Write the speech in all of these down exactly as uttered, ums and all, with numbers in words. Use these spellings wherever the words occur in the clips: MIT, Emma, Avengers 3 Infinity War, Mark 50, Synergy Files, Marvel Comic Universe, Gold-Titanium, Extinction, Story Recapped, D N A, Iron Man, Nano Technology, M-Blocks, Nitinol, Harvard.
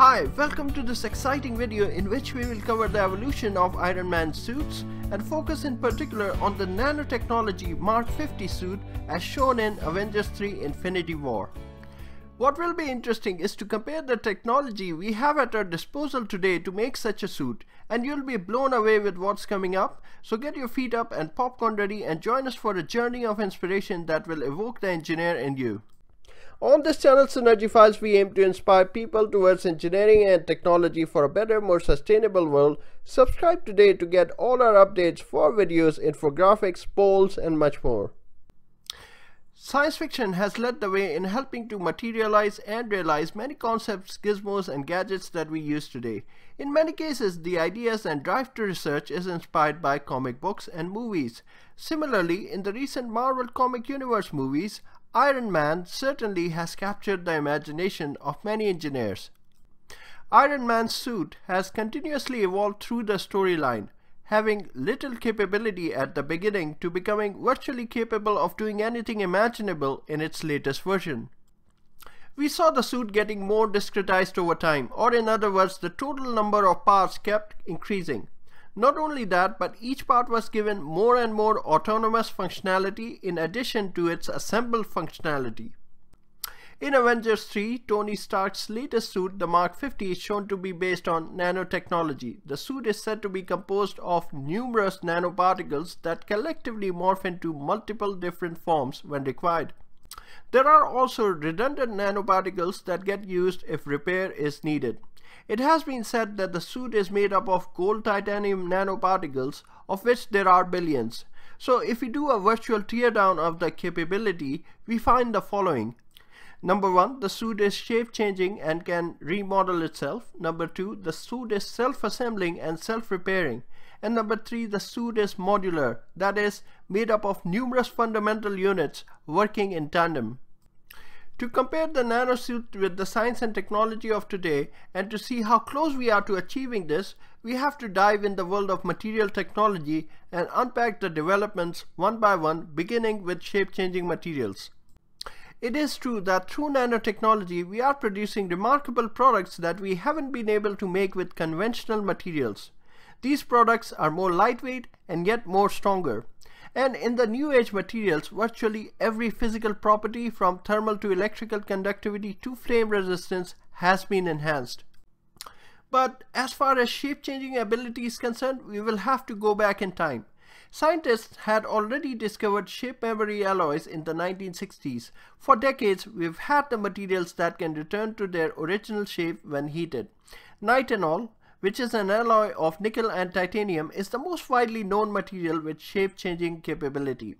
Hi, welcome to this exciting video in which we will cover the evolution of Iron Man suits and focus in particular on the nanotechnology Mark fifty suit as shown in Avengers three Infinity War. What will be interesting is to compare the technology we have at our disposal today to make such a suit, and you'll be blown away with what's coming up, so get your feet up and popcorn ready and join us for a journey of inspiration that will evoke the engineer in you. On this channel, Synergy Files, we aim to inspire people towards engineering and technology for a better, more sustainable world. Subscribe today to get all our updates for videos, infographics, polls, and much more. Science fiction has led the way in helping to materialize and realize many concepts, gizmos, and gadgets that we use today. In many cases, the ideas and drive to research is inspired by comic books and movies. Similarly, in the recent Marvel Comic Universe movies, Iron Man certainly has captured the imagination of many engineers. Iron Man's suit has continuously evolved through the storyline, having little capability at the beginning to becoming virtually capable of doing anything imaginable in its latest version. We saw the suit getting more discretized over time, or in other words, the total number of parts kept increasing. Not only that, but each part was given more and more autonomous functionality in addition to its assembled functionality. In Avengers three, Tony Stark's latest suit, the Mark fifty, is shown to be based on nanotechnology. The suit is said to be composed of numerous nanoparticles that collectively morph into multiple different forms when required. There are also redundant nanoparticles that get used if repair is needed. It has been said that the suit is made up of gold titanium nanoparticles, of which there are billions. So if we do a virtual teardown of the capability, we find the following. Number one, the suit is shape changing and can remodel itself. Number two, the suit is self-assembling and self-repairing. And number three, the suit is modular, that is, made up of numerous fundamental units working in tandem. To compare the nanosuit with the science and technology of today and to see how close we are to achieving this, we have to dive in the world of material technology and unpack the developments one by one, beginning with shape-changing materials. It is true that through nanotechnology we are producing remarkable products that we haven't been able to make with conventional materials. These products are more lightweight and yet more stronger. And in the new age materials, virtually every physical property from thermal to electrical conductivity to flame resistance has been enhanced. But as far as shape-changing ability is concerned, we will have to go back in time. Scientists had already discovered shape memory alloys in the nineteen sixties. For decades, we've had the materials that can return to their original shape when heated. Nitinol, which is an alloy of nickel and titanium, is the most widely known material with shape-changing capability.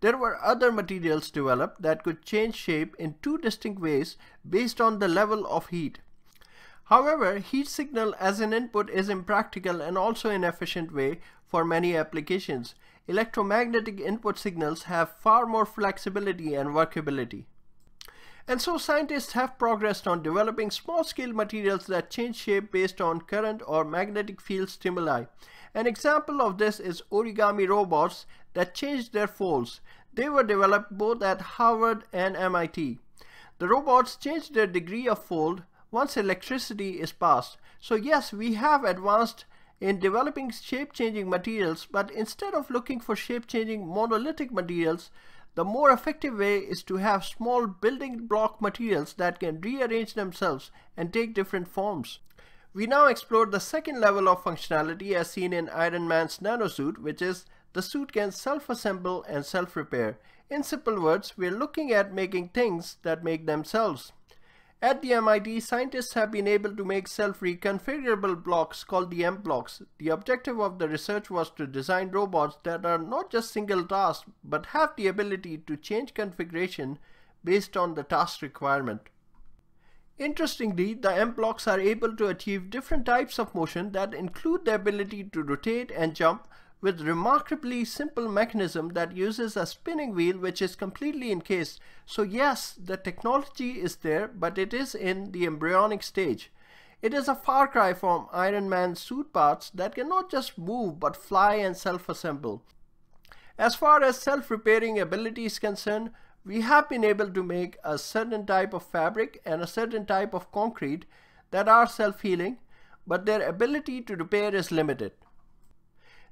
There were other materials developed that could change shape in two distinct ways based on the level of heat. However, heat signal as an input is impractical and also inefficient way for many applications. Electromagnetic input signals have far more flexibility and workability. And so scientists have progressed on developing small-scale materials that change shape based on current or magnetic field stimuli. An example of this is origami robots that change their folds. They were developed both at Harvard and M I T. The robots change their degree of fold once electricity is passed. So yes, we have advanced in developing shape-changing materials, but instead of looking for shape-changing monolithic materials, the more effective way is to have small building block materials that can rearrange themselves and take different forms. We now explore the second level of functionality as seen in Iron Man's nanosuit, which is the suit can self-assemble and self-repair. In simple words, we're looking at making things that make themselves. At the M I T, scientists have been able to make self-reconfigurable blocks called the M-Blocks. The objective of the research was to design robots that are not just single tasks, but have the ability to change configuration based on the task requirement. Interestingly, the M-Blocks are able to achieve different types of motion that include the ability to rotate and jump with remarkably simple mechanism that uses a spinning wheel which is completely encased. So yes, the technology is there, but it is in the embryonic stage. It is a far cry from Iron Man's suit parts that cannot just move but fly and self-assemble. As far as self-repairing ability is concerned, we have been able to make a certain type of fabric and a certain type of concrete that are self-healing, but their ability to repair is limited.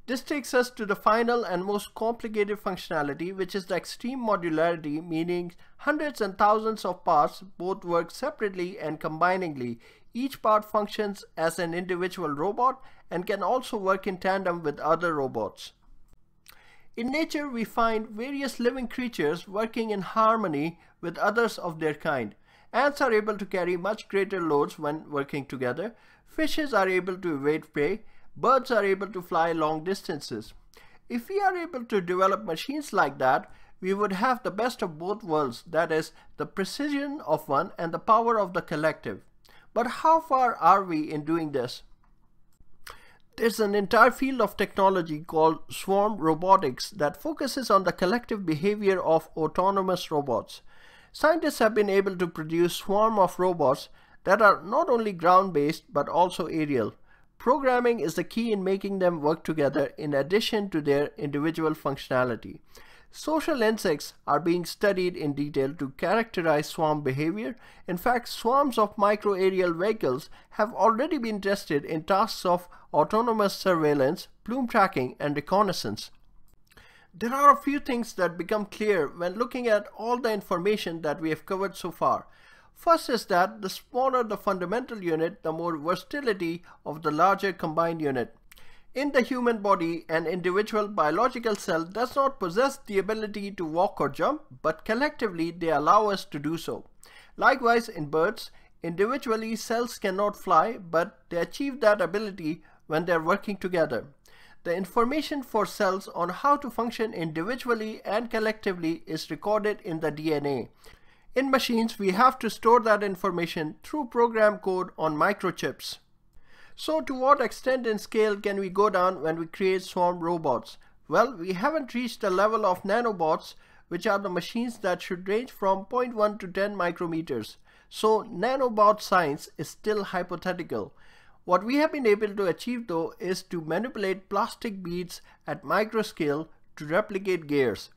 This takes us to the final and most complicated functionality, which is the extreme modularity, meaning hundreds and thousands of parts both work separately and combiningly. Each part functions as an individual robot and can also work in tandem with other robots. In nature, we find various living creatures working in harmony with others of their kind. Ants are able to carry much greater loads when working together. Fishes are able to evade prey. Birds are able to fly long distances. If we are able to develop machines like that, we would have the best of both worlds, that is, the precision of one and the power of the collective. But how far are we in doing this? There's an entire field of technology called swarm robotics that focuses on the collective behavior of autonomous robots. Scientists have been able to produce swarms of robots that are not only ground-based but also aerial. Programming is the key in making them work together in addition to their individual functionality. Social insects are being studied in detail to characterize swarm behavior. In fact, swarms of micro-aerial vehicles have already been tested in tasks of autonomous surveillance, plume tracking, and reconnaissance. There are a few things that become clear when looking at all the information that we have covered so far. First is that the smaller the fundamental unit, the more versatility of the larger combined unit. In the human body, an individual biological cell does not possess the ability to walk or jump, but collectively they allow us to do so. Likewise, in birds, individually cells cannot fly, but they achieve that ability when they are working together. The information for cells on how to function individually and collectively is recorded in the D N A. In machines, we have to store that information through program code on microchips. So to what extent in scale can we go down when we create swarm robots? Well, we haven't reached the level of nanobots, which are the machines that should range from zero point one to ten micrometers. So nanobot science is still hypothetical. What we have been able to achieve though is to manipulate plastic beads at microscale to replicate gears.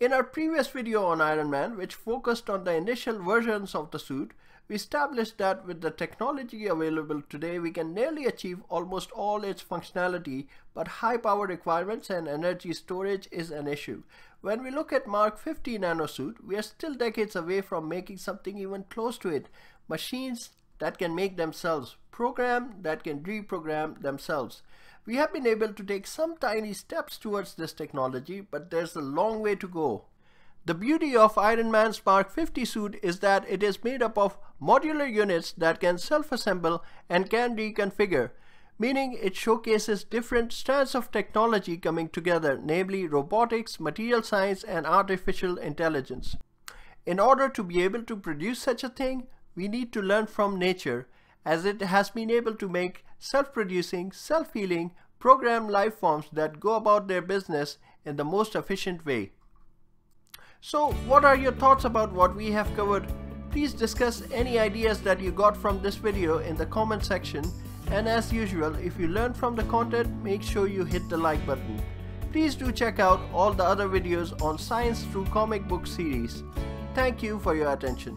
In our previous video on Iron Man, which focused on the initial versions of the suit, we established that with the technology available today, we can nearly achieve almost all its functionality, but high power requirements and energy storage is an issue. When we look at Mark fifty nanosuit, we are still decades away from making something even close to it. Machines that can make themselves, program that can reprogram themselves. We have been able to take some tiny steps towards this technology, but there's a long way to go. The beauty of Iron Man's Mark fifty suit is that it is made up of modular units that can self-assemble and can reconfigure, meaning it showcases different strands of technology coming together, namely robotics, material science, and artificial intelligence. In order to be able to produce such a thing, we need to learn from nature, as it has been able to make self-producing, self-healing, programmed life forms that go about their business in the most efficient way. So, what are your thoughts about what we have covered? Please discuss any ideas that you got from this video in the comment section, and as usual, if you learned from the content, make sure you hit the like button. Please do check out all the other videos on Science Through Comic Book series. Thank you for your attention.